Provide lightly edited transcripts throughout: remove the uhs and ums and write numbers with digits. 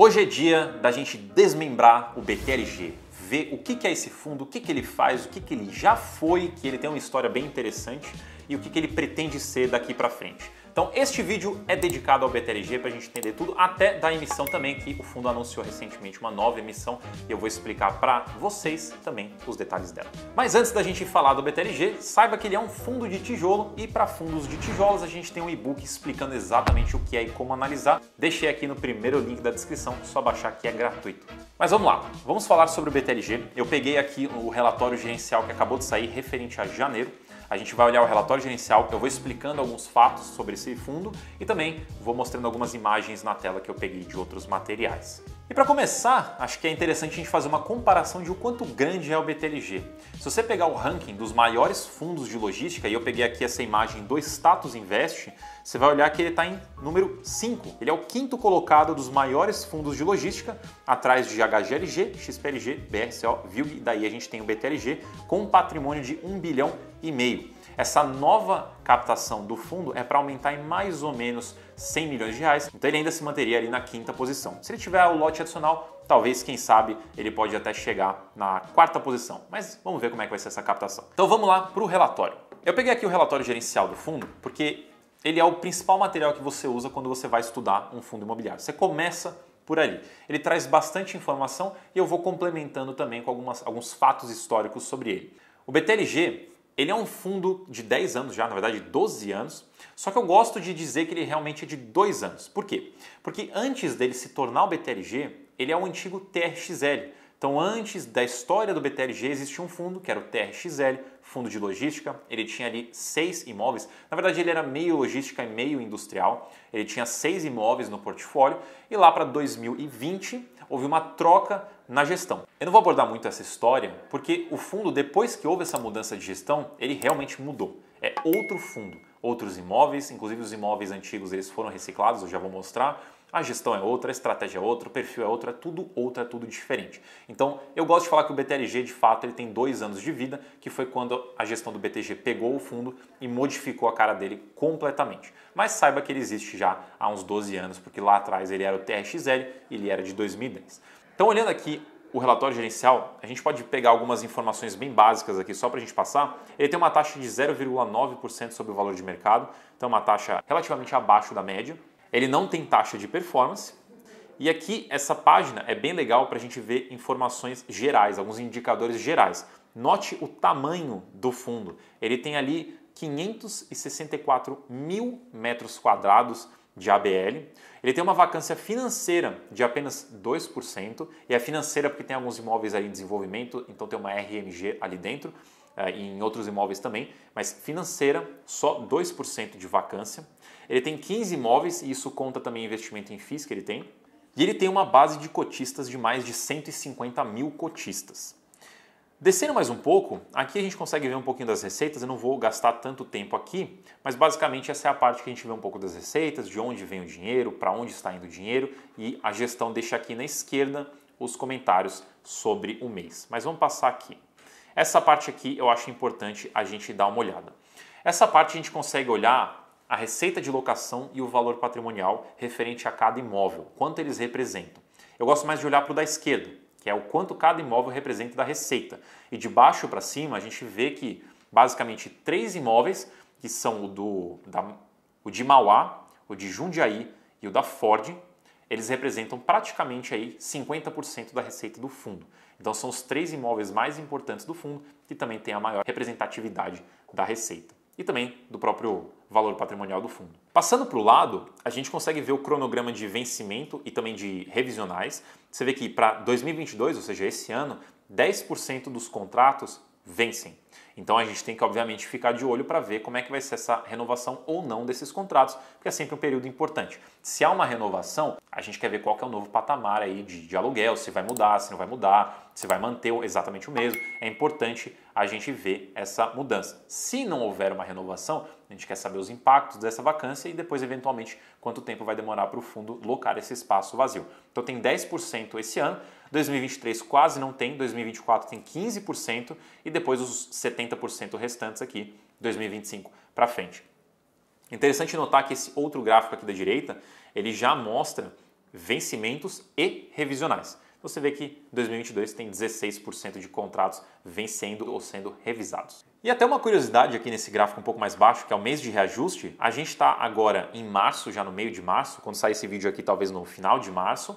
Hoje é dia da gente desmembrar o BTLG, ver o que é esse fundo, o que ele faz, o que ele já foi, que ele tem uma história bem interessante e o que ele pretende ser daqui para frente. Então este vídeo é dedicado ao BTLG para a gente entender tudo, até da emissão também, que o fundo anunciou recentemente uma nova emissão e eu vou explicar para vocês também os detalhes dela. Mas antes da gente falar do BTLG, saiba que ele é um fundo de tijolo e para fundos de tijolos a gente tem um e-book explicando exatamente o que é e como analisar. Deixei aqui no primeiro link da descrição, só baixar que é gratuito. Mas vamos lá, vamos falar sobre o BTLG. Eu peguei aqui o relatório gerencial que acabou de sair referente a janeiro. A gente vai olhar o relatório gerencial, eu vou explicando alguns fatos sobre esse fundo e também vou mostrando algumas imagens na tela que eu peguei de outros materiais. E para começar, acho que é interessante a gente fazer uma comparação de o quanto grande é o BTLG. Se você pegar o ranking dos maiores fundos de logística, e eu peguei aqui essa imagem do Status Invest, você vai olhar que ele está em número 5. Ele é o quinto colocado dos maiores fundos de logística, atrás de HGLG, XPLG, BRCO, VILG, e daí a gente tem o BTLG com um patrimônio de 1 bilhão e meio. Essa nova captação do fundo é para aumentar em mais ou menos 100 milhões de reais, então ele ainda se manteria ali na quinta posição. Se ele tiver o lote adicional, talvez, quem sabe, ele pode até chegar na quarta posição, mas vamos ver como é que vai ser essa captação. Então vamos lá para o relatório. Eu peguei aqui o relatório gerencial do fundo porque ele é o principal material que você usa quando você vai estudar um fundo imobiliário. Você começa por ali. Ele traz bastante informação e eu vou complementando também com alguns fatos históricos sobre ele. O BTLG, ele é um fundo de 10 anos já, na verdade 12 anos, só que eu gosto de dizer que ele realmente é de 2 anos. Por quê? Porque antes dele se tornar o BTLG, ele é o antigo TRXL. Então antes da história do BTLG existia um fundo, que era o TRXL, fundo de logística, ele tinha ali 6 imóveis, na verdade ele era meio logística e meio industrial, ele tinha 6 imóveis no portfólio e lá para 2020 houve uma troca na gestão. Eu não vou abordar muito essa história, porque o fundo, depois que houve essa mudança de gestão, ele realmente mudou. É outro fundo, outros imóveis, inclusive os imóveis antigos eles foram reciclados, eu já vou mostrar. A gestão é outra, a estratégia é outra, o perfil é outro, é tudo diferente. Então, eu gosto de falar que o BTLG, de fato, ele tem 2 anos de vida, que foi quando a gestão do BTG pegou o fundo e modificou a cara dele completamente. Mas saiba que ele existe já há uns 12 anos, porque lá atrás ele era o TRXL e ele era de 2010. Então, olhando aqui o relatório gerencial, a gente pode pegar algumas informações bem básicas aqui só para a gente passar. Ele tem uma taxa de 0,9% sobre o valor de mercado, então uma taxa relativamente abaixo da média. Ele não tem taxa de performance. E aqui, essa página é bem legal para a gente ver informações gerais, alguns indicadores gerais. Note o tamanho do fundo. Ele tem ali 564 mil metros quadrados de ABL. Ele tem uma vacância financeira de apenas 2%. E é financeira porque tem alguns imóveis ali em desenvolvimento, então tem uma RMG ali dentro, e em outros imóveis também. Mas financeira, só 2% de vacância. Ele tem 15 imóveis e isso conta também investimento em FIIs que ele tem. E ele tem uma base de cotistas de mais de 150 mil cotistas. Descendo mais um pouco, aqui a gente consegue ver um pouquinho das receitas, eu não vou gastar tanto tempo aqui, mas basicamente essa é a parte que a gente vê um pouco das receitas, de onde vem o dinheiro, para onde está indo o dinheiro, e a gestão deixa aqui na esquerda os comentários sobre o mês. Mas vamos passar aqui. Essa parte aqui eu acho importante a gente dar uma olhada. Essa parte a gente consegue olhar a receita de locação e o valor patrimonial referente a cada imóvel, quanto eles representam. Eu gosto mais de olhar para o da esquerda, que é o quanto cada imóvel representa da receita. E de baixo para cima a gente vê que basicamente 3 imóveis, que são o de Mauá, o de Jundiaí e o da Ford, eles representam praticamente aí 50% da receita do fundo. Então são os 3 imóveis mais importantes do fundo, que também tem a maior representatividade da receita. E também do próprio valor patrimonial do fundo. Passando para o lado, a gente consegue ver o cronograma de vencimento e também de revisionais. Você vê que para 2022, ou seja, esse ano, 10% dos contratos vencem. Então a gente tem que, obviamente, ficar de olho para ver como é que vai ser essa renovação ou não desses contratos, porque é sempre um período importante. Se há uma renovação, a gente quer ver qual que é o novo patamar aí de aluguel, se vai mudar, se não vai mudar, se vai manter exatamente o mesmo. É importante a gente ver essa mudança. Se não houver uma renovação, a gente quer saber os impactos dessa vacância e depois, eventualmente, quanto tempo vai demorar para o fundo locar esse espaço vazio. Então tem 10% esse ano, 2023 quase não tem, 2024 tem 15% e depois os 70% restantes aqui, 2025 para frente. Interessante notar que esse outro gráfico aqui da direita, ele já mostra vencimentos e revisionais. Você vê que 2022 tem 16% de contratos vencendo ou sendo revisados. E até uma curiosidade aqui nesse gráfico um pouco mais baixo, que é o mês de reajuste. A gente está agora em março, já no meio de março, quando sair esse vídeo aqui talvez no final de março,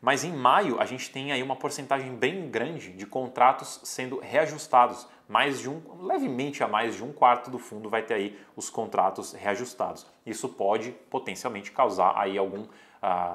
mas em maio a gente tem aí uma porcentagem bem grande de contratos sendo reajustados, levemente a mais de um quarto do fundo vai ter aí os contratos reajustados. Isso pode potencialmente causar aí algum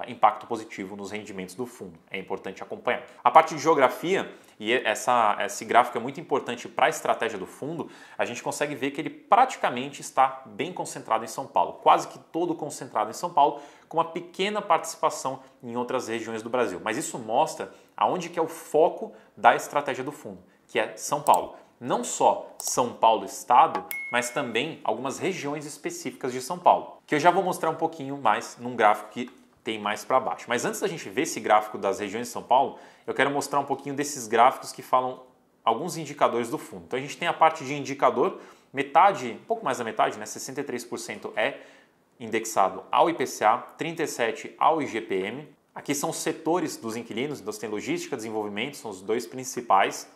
impacto positivo nos rendimentos do fundo. É importante acompanhar. A parte de geografia, e esse gráfico é muito importante para a estratégia do fundo, a gente consegue ver que ele praticamente está bem concentrado em São Paulo, quase que todo concentrado em São Paulo, com uma pequena participação em outras regiões do Brasil. Mas isso mostra aonde que é o foco da estratégia do fundo, que é São Paulo. Não só São Paulo Estado, mas também algumas regiões específicas de São Paulo, que eu já vou mostrar um pouquinho mais num gráfico que tem mais para baixo. Mas antes da gente ver esse gráfico das regiões de São Paulo, eu quero mostrar um pouquinho desses gráficos que falam alguns indicadores do fundo. Então a gente tem a parte de indicador, metade, um pouco mais da metade, né, 63% é indexado ao IPCA, 37% ao IGPM. Aqui são os setores dos inquilinos, então você tem logística, desenvolvimento, são os dois principais.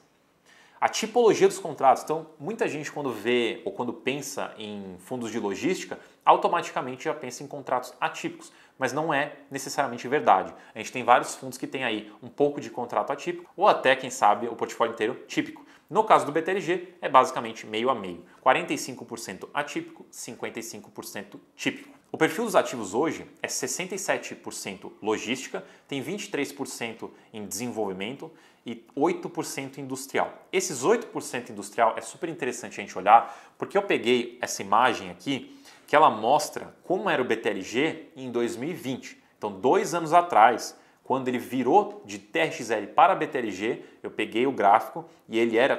A tipologia dos contratos, então muita gente quando vê ou quando pensa em fundos de logística, automaticamente já pensa em contratos atípicos, mas não é necessariamente verdade. A gente tem vários fundos que tem aí um pouco de contrato atípico ou até, quem sabe, o portfólio inteiro típico. No caso do BTLG, é basicamente meio a meio, 45% atípico, 55% típico. O perfil dos ativos hoje é 67% logística, tem 23% em desenvolvimento e 8% industrial. Esses 8% industrial é super interessante a gente olhar, porque eu peguei essa imagem aqui, que ela mostra como era o BTLG em 2020. Então, 2 anos atrás, quando ele virou de TRXL para BTLG, eu peguei o gráfico e ele era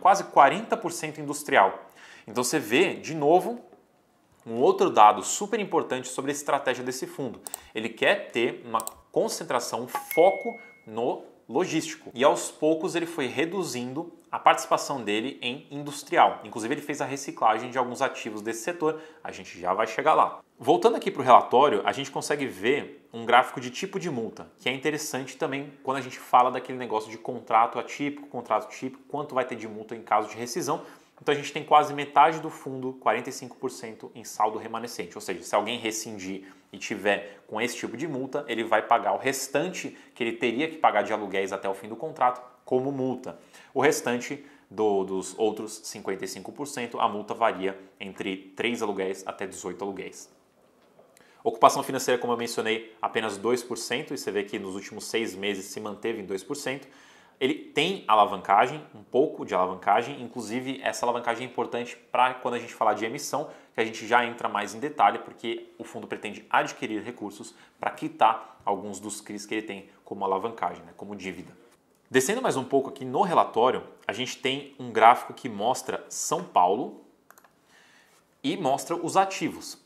quase 40% industrial. Então, você vê, de novo, um outro dado super importante sobre a estratégia desse fundo. Ele quer ter uma concentração, um foco no logístico. E aos poucos ele foi reduzindo a participação dele em industrial. Inclusive ele fez a reciclagem de alguns ativos desse setor. A gente já vai chegar lá. Voltando aqui para o relatório, a gente consegue ver um gráfico de tipo de multa, que é interessante também quando a gente fala daquele negócio de contrato atípico, contrato típico, quanto vai ter de multa em caso de rescisão. Então a gente tem quase metade do fundo, 45% em saldo remanescente, ou seja, se alguém rescindir e tiver com esse tipo de multa, ele vai pagar o restante que ele teria que pagar de aluguéis até o fim do contrato como multa. O restante dos outros 55%, a multa varia entre 3 aluguéis até 18 aluguéis. Ocupação financeira, como eu mencionei, apenas 2%, e você vê que nos últimos 6 meses se manteve em 2%. Ele tem alavancagem, um pouco de alavancagem, inclusive essa alavancagem é importante para quando a gente falar de emissão, que a gente já entra mais em detalhe, porque o fundo pretende adquirir recursos para quitar alguns dos CRIs que ele tem como alavancagem, né, como dívida. Descendo mais um pouco aqui no relatório, a gente tem um gráfico que mostra São Paulo e mostra os ativos.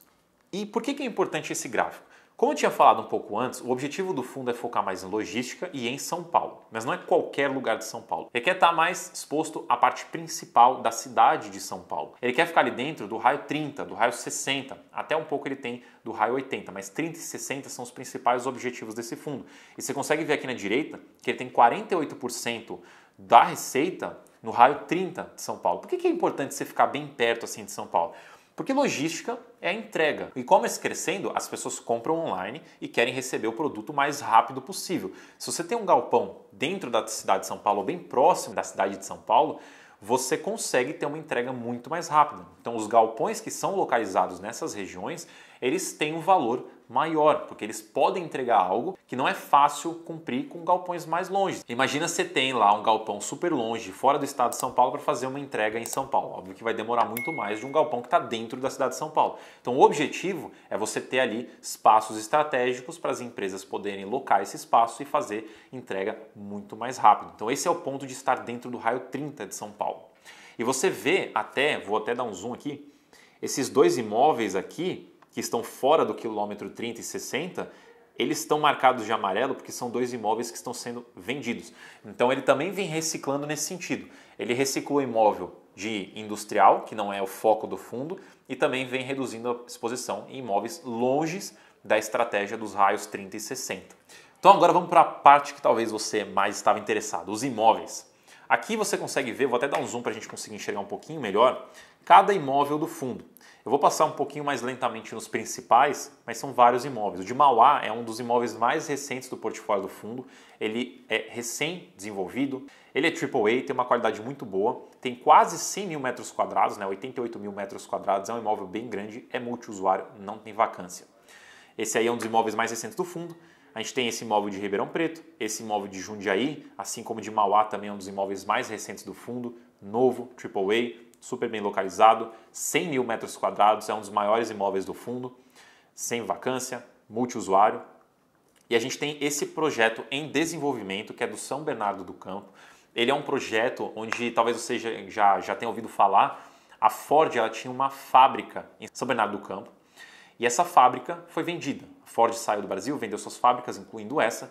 E por que é importante esse gráfico? Como eu tinha falado um pouco antes, o objetivo do fundo é focar mais em logística e em São Paulo, mas não é qualquer lugar de São Paulo. Ele quer estar mais exposto à parte principal da cidade de São Paulo. Ele quer ficar ali dentro do raio 30, do raio 60, até um pouco ele tem do raio 80, mas 30 e 60 são os principais objetivos desse fundo. E você consegue ver aqui na direita que ele tem 48% da receita no raio 30 de São Paulo. Por que é importante você ficar bem perto assim de São Paulo? Porque logística é a entrega. O e-commerce crescendo, as pessoas compram online e querem receber o produto o mais rápido possível. Se você tem um galpão dentro da cidade de São Paulo, ou bem próximo da cidade de São Paulo, você consegue ter uma entrega muito mais rápida. Então, os galpões que são localizados nessas regiões, eles têm um valor maior, porque eles podem entregar algo que não é fácil cumprir com galpões mais longe. Imagina você tem lá um galpão super longe, fora do estado de São Paulo, para fazer uma entrega em São Paulo. Óbvio que vai demorar muito mais de um galpão que está dentro da cidade de São Paulo. Então o objetivo é você ter ali espaços estratégicos para as empresas poderem locar esse espaço e fazer entrega muito mais rápido. Então esse é o ponto de estar dentro do raio 30 de São Paulo. E você vê até, vou até dar um zoom aqui, esses 2 imóveis aqui, que estão fora do quilômetro 30 e 60, eles estão marcados de amarelo porque são 2 imóveis que estão sendo vendidos. Então ele também vem reciclando nesse sentido. Ele reciclou o imóvel de industrial, que não é o foco do fundo, e também vem reduzindo a exposição em imóveis longes da estratégia dos raios 30 e 60. Então agora vamos para a parte que talvez você mais estava interessado, os imóveis. Aqui você consegue ver, vou até dar um zoom para a gente conseguir enxergar um pouquinho melhor, cada imóvel do fundo. Eu vou passar um pouquinho mais lentamente nos principais, mas são vários imóveis. O de Mauá é um dos imóveis mais recentes do portfólio do fundo, ele é recém-desenvolvido, ele é AAA, tem uma qualidade muito boa, tem quase 100 mil metros quadrados, né? 88 mil metros quadrados, é um imóvel bem grande, é multiusuário, não tem vacância. Esse aí é um dos imóveis mais recentes do fundo. A gente tem esse imóvel de Ribeirão Preto, esse imóvel de Jundiaí, assim como de Mauá também é um dos imóveis mais recentes do fundo, novo, AAA, super bem localizado, 100 mil metros quadrados, é um dos maiores imóveis do fundo, sem vacância, multiusuário. E a gente tem esse projeto em desenvolvimento, que é do São Bernardo do Campo. Ele é um projeto onde talvez você já tenha ouvido falar, a Ford ela tinha uma fábrica em São Bernardo do Campo, e essa fábrica foi vendida. A Ford saiu do Brasil, vendeu suas fábricas, incluindo essa.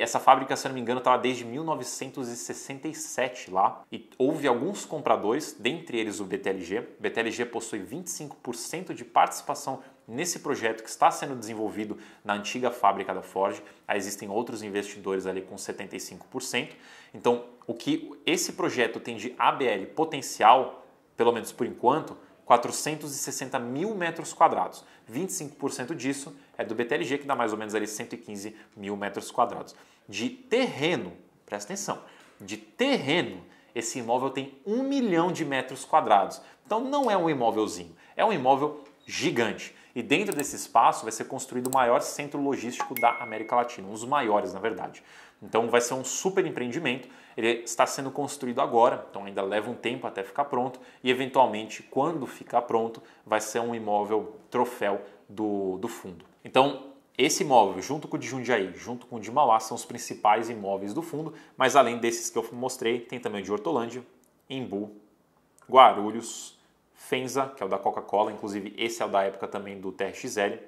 Essa fábrica, se eu não me engano, estava desde 1967 lá. E houve alguns compradores, dentre eles o BTLG. O BTLG possui 25% de participação nesse projeto que está sendo desenvolvido na antiga fábrica da Ford. Aí existem outros investidores ali com 75%. Então, o que esse projeto tem de ABL potencial, pelo menos por enquanto, 460 mil metros quadrados. 25% disso é do BTLG, que dá mais ou menos ali 115 mil metros quadrados. De terreno, presta atenção, de terreno, esse imóvel tem 1 milhão de metros quadrados. Então não é um imóvelzinho, é um imóvel gigante. E dentro desse espaço vai ser construído o maior centro logístico da América Latina, um dos maiores, na verdade. Então vai ser um super empreendimento, ele está sendo construído agora, então ainda leva um tempo até ficar pronto e eventualmente, quando ficar pronto, vai ser um imóvel troféu do fundo. Então esse imóvel, junto com o de Jundiaí, junto com o de Mauá, são os principais imóveis do fundo, mas além desses que eu mostrei, tem também o de Hortolândia, Embu, Guarulhos, Fenza, que é o da Coca-Cola, inclusive esse é o da época também do TRXL,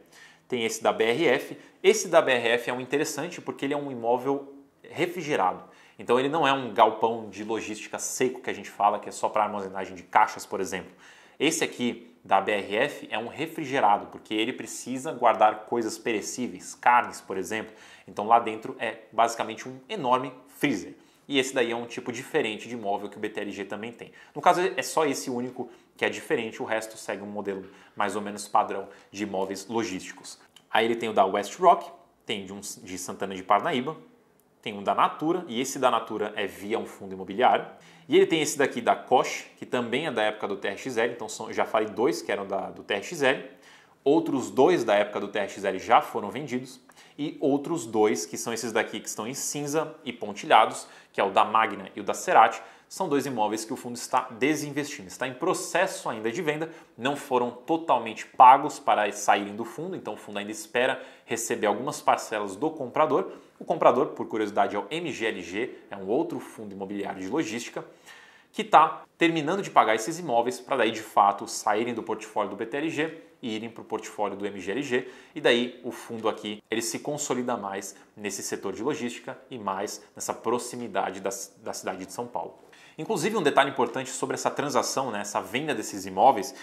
tem esse da BRF. Esse da BRF é um interessante porque ele é um imóvel refrigerado, então ele não é um galpão de logística seco que a gente fala, que é só para armazenagem de caixas, por exemplo. Esse aqui da BRF é um refrigerado, porque ele precisa guardar coisas perecíveis, carnes, por exemplo, então lá dentro é basicamente um enorme freezer. E esse daí é um tipo diferente de imóvel que o BTLG também tem. No caso, é só esse único que é diferente, o resto segue um modelo mais ou menos padrão de imóveis logísticos. Aí ele tem o da West Rock, tem de Santana de Parnaíba, tem um da Natura, e esse da Natura é via um fundo imobiliário. E ele tem esse daqui da Koch, que também é da época do TRXL, então já falei dois que eram do TRXL. Outros dois da época do TRXL já foram vendidos. E outros dois, que são esses daqui que estão em cinza e pontilhados, que é o da Magna e o da Cerati, são dois imóveis que o fundo está desinvestindo, está em processo ainda de venda, não foram totalmente pagos para saírem do fundo, então o fundo ainda espera receber algumas parcelas do comprador. O comprador, por curiosidade, é o MGLG, é um outro fundo imobiliário de logística, que está terminando de pagar esses imóveis para daí de fato saírem do portfólio do BTLG e irem para o portfólio do MGLG, e daí o fundo aqui ele se consolida mais nesse setor de logística e mais nessa proximidade da cidade de São Paulo. Inclusive um detalhe importante sobre essa transação, né, essa venda desses imóveis,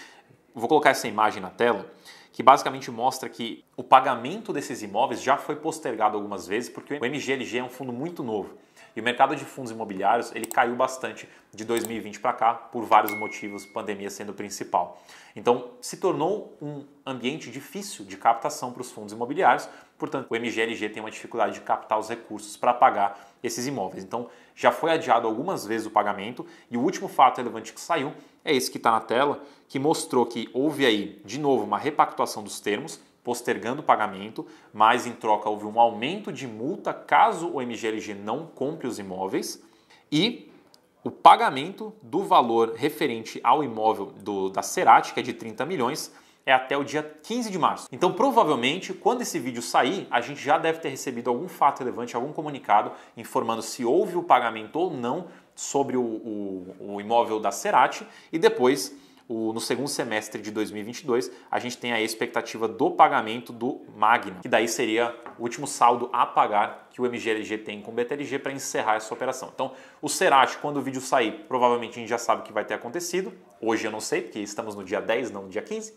vou colocar essa imagem na tela, que basicamente mostra que o pagamento desses imóveis já foi postergado algumas vezes, porque o MGLG é um fundo muito novo. E o mercado de fundos imobiliários ele caiu bastante de 2020 para cá, por vários motivos, pandemia sendo o principal. Então, se tornou um ambiente difícil de captação para os fundos imobiliários, portanto, o MGLG tem uma dificuldade de captar os recursos para pagar esses imóveis. Então, já foi adiado algumas vezes o pagamento, e o último fato relevante que saiu é esse que está na tela, que mostrou que houve aí, de novo, uma repactuação dos termos, postergando o pagamento, mas em troca houve um aumento de multa caso o MGLG não compre os imóveis e o pagamento do valor referente ao imóvel da Cerati, que é de 30 milhões, é até o dia 15 de março. Então, provavelmente, quando esse vídeo sair, a gente já deve ter recebido algum fato relevante, algum comunicado informando se houve o pagamento ou não sobre o imóvel da Cerati e depois no segundo semestre de 2022, a gente tem a expectativa do pagamento do Magna, que daí seria o último saldo a pagar que o MGLG tem com o BTLG para encerrar essa operação. Então, o Cerati, quando o vídeo sair, provavelmente a gente já sabe o que vai ter acontecido. Hoje eu não sei, porque estamos no dia 10, não no dia 15.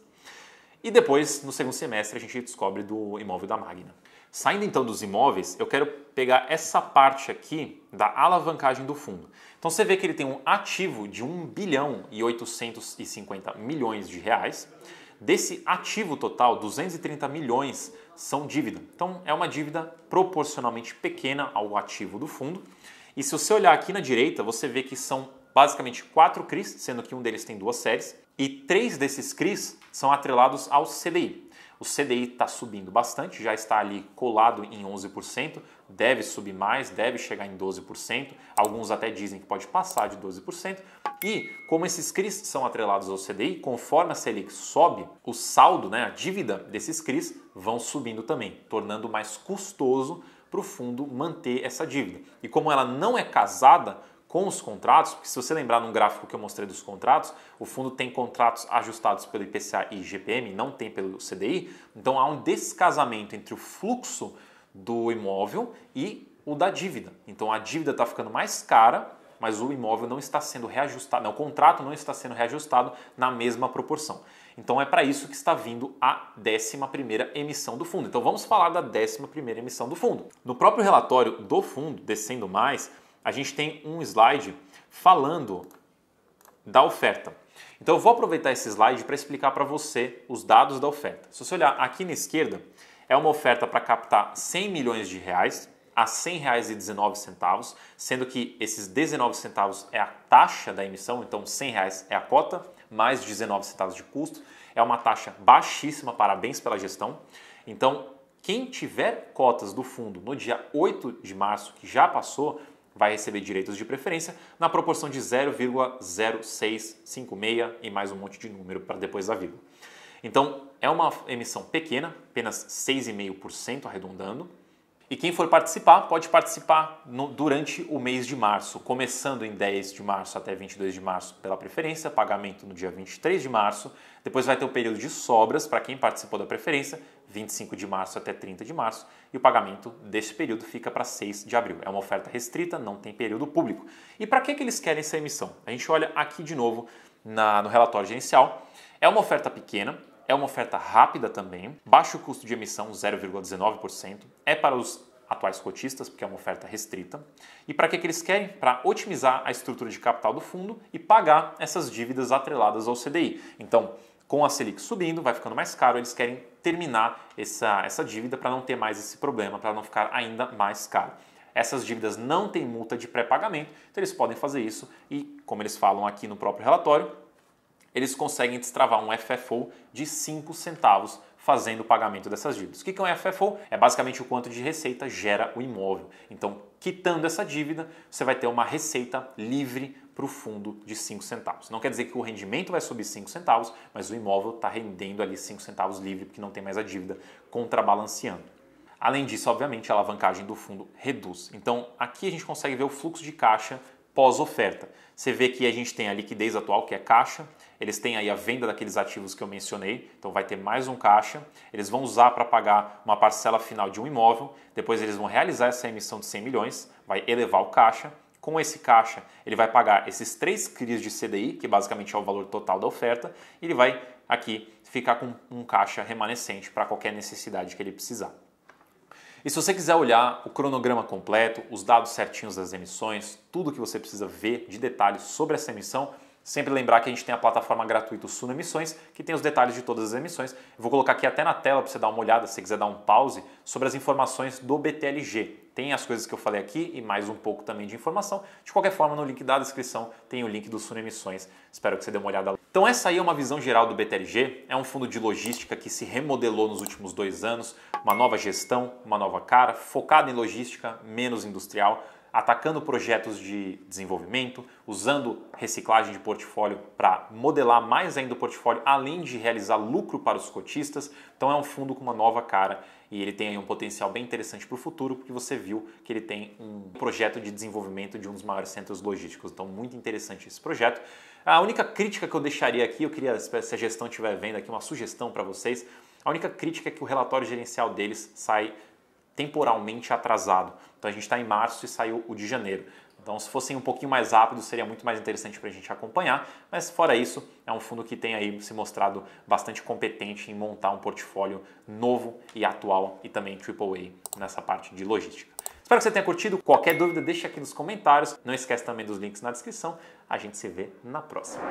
E depois, no segundo semestre, a gente descobre do imóvel da Magna. Saindo então dos imóveis, eu quero pegar essa parte aqui da alavancagem do fundo. Então você vê que ele tem um ativo de 1 bilhão e 850 milhões de reais. Desse ativo total, 230 milhões são dívida. Então é uma dívida proporcionalmente pequena ao ativo do fundo. E se você olhar aqui na direita, você vê que são basicamente 4 CRIs, sendo que um deles tem 2 séries. E 3 desses CRIs são atrelados ao CDI. O CDI está subindo bastante, já está ali colado em 11%, deve subir mais, deve chegar em 12%. Alguns até dizem que pode passar de 12%. E como esses CRIs são atrelados ao CDI, conforme a Selic sobe, o saldo, né, a dívida desses CRIs vão subindo também, tornando mais custoso para o fundo manter essa dívida. E como ela não é casada com os contratos, porque se você lembrar num gráfico que eu mostrei dos contratos, o fundo tem contratos ajustados pelo IPCA e IGPM, não tem pelo CDI, então há um descasamento entre o fluxo do imóvel e o da dívida. Então a dívida está ficando mais cara, mas o imóvel não está sendo reajustado, o contrato não está sendo reajustado na mesma proporção. Então é para isso que está vindo a 11ª emissão do fundo. Então vamos falar da 11ª emissão do fundo. No próprio relatório do fundo, descendo mais, a gente tem um slide falando da oferta. Então eu vou aproveitar esse slide para explicar para você os dados da oferta. Se você olhar aqui na esquerda, é uma oferta para captar 100 milhões de reais a R$ 100,19, sendo que esses 19 centavos é a taxa da emissão, então R$ 100 é a cota, mais 19 centavos de custo. É uma taxa baixíssima, parabéns pela gestão. Então, quem tiver cotas do fundo no dia 8 de março, que já passou, vai receber direitos de preferência na proporção de 0,0656 e mais um monte de número para depois da vírgula. Então, é uma emissão pequena, apenas 6,5% arredondando. E quem for participar, pode participar durante o mês de março, começando em 10 de março até 22 de março pela preferência, pagamento no dia 23 de março, depois vai ter o período de sobras para quem participou da preferência, 25 de março até 30 de março, e o pagamento desse período fica para 6 de abril. É uma oferta restrita, não tem período público. E para que eles querem essa emissão? A gente olha aqui de novo no relatório gerencial, é uma oferta pequena, é uma oferta rápida também, baixo custo de emissão, 0,19%, é para os atuais cotistas, porque é uma oferta restrita. E para que eles querem? Para otimizar a estrutura de capital do fundo e pagar essas dívidas atreladas ao CDI. Então, com a Selic subindo, vai ficando mais caro, eles querem terminar essa dívida para não ter mais esse problema, para não ficar ainda mais caro. Essas dívidas não têm multa de pré-pagamento, então eles podem fazer isso e, como eles falam aqui no próprio relatório, eles conseguem destravar um FFO de 5 centavos fazendo o pagamento dessas dívidas. O que é um FFO? É basicamente o quanto de receita gera o imóvel. Então, quitando essa dívida, você vai ter uma receita livre para o fundo de 5 centavos. Não quer dizer que o rendimento vai subir 5 centavos, mas o imóvel está rendendo ali 5 centavos livre, porque não tem mais a dívida contrabalanceando. Além disso, obviamente, a alavancagem do fundo reduz. Então, aqui a gente consegue ver o fluxo de caixa pós-oferta. Você vê que a gente tem a liquidez atual, que é caixa, eles têm aí a venda daqueles ativos que eu mencionei, então vai ter mais um caixa, eles vão usar para pagar uma parcela final de um imóvel, depois eles vão realizar essa emissão de 100 milhões, vai elevar o caixa, com esse caixa ele vai pagar esses 3 CRIs de CDI, que basicamente é o valor total da oferta, e ele vai aqui ficar com um caixa remanescente para qualquer necessidade que ele precisar. E se você quiser olhar o cronograma completo, os dados certinhos das emissões, tudo que você precisa ver de detalhes sobre essa emissão, sempre lembrar que a gente tem a plataforma gratuita Suno Emissões, que tem os detalhes de todas as emissões. Eu vou colocar aqui até na tela para você dar uma olhada, se você quiser dar um pause, sobre as informações do BTLG. Tem as coisas que eu falei aqui e mais um pouco também de informação. De qualquer forma, no link da descrição tem o link do Suno Emissões. Espero que você dê uma olhada lá. Então essa aí é uma visão geral do BTLG. É um fundo de logística que se remodelou nos últimos 2 anos. Uma nova gestão, uma nova cara, focada em logística, menos industrial, atacando projetos de desenvolvimento, usando reciclagem de portfólio para modelar mais ainda o portfólio, além de realizar lucro para os cotistas. Então é um fundo com uma nova cara e ele tem aí um potencial bem interessante para o futuro, porque você viu que ele tem um projeto de desenvolvimento de um dos maiores centros logísticos. Então muito interessante esse projeto. A única crítica que eu deixaria aqui, eu queria, se a gestão estiver vendo aqui, uma sugestão para vocês, a única crítica é que o relatório gerencial deles sai temporalmente atrasado. Então a gente está em março e saiu o de janeiro. Então, se fossem um pouquinho mais rápidos, seria muito mais interessante para a gente acompanhar, mas fora isso, é um fundo que tem aí se mostrado bastante competente em montar um portfólio novo e atual e também AAA nessa parte de logística. Espero que você tenha curtido. Qualquer dúvida, deixa aqui nos comentários. Não esquece também dos links na descrição. A gente se vê na próxima.